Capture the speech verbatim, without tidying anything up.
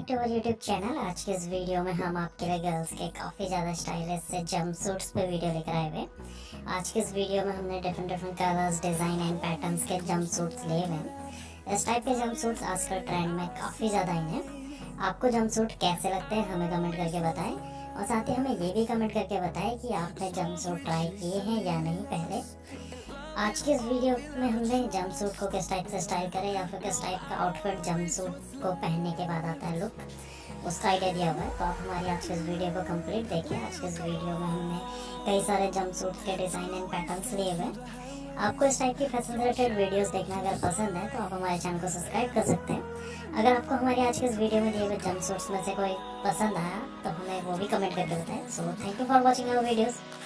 Back to our YouTube channel. आज के इस वीडियो में हम आपके लिए गर्ल्स के काफ़ी ज़्यादा स्टाइलिश से जंप सूट्स पे वीडियो लेकर आए हुए। आज के इस वीडियो में हमने different different colours, design and patterns के जंप सूट्स लिए हुए हैं। इस टाइप के जंप सूट्स आजकल ट्रेंड में काफ़ी ज़्यादा ही हैं। आपको जंप सूट कैसे लगते हैं हमें कमेंट करके बताएं, और साथ ही हमें ये भी कमेंट करके बताएं कि आपने जंप सूट ट्राई किए हैं या नहीं पहले। आज के इस वीडियो में हमने जंप सूट को किस टाइप से स्टाइल करें या फिर किस टाइप का आउटफिट जंप सूट को पहनने के बाद आता है लुक, उसका आइडिया दिया हुआ है। तो आप हमारी आज की इस वीडियो को कंप्लीट देखें। आज के इस वीडियो में हमने कई सारे जंप सूट के डिज़ाइन एंड पैटर्न्स लिए हुए हैं। आपको इस टाइप की फैशन रिलेटेड वीडियोज़ देखना अगर पसंद है तो आप हमारे चैनल को सब्सक्राइब कर सकते हैं। अगर आपको हमारी आज के इस वीडियो में दिए हुए जंप सूट्स में से कोई पसंद आया तो हमें वो भी कमेंट करके बताएं। So thank you for watching our videos.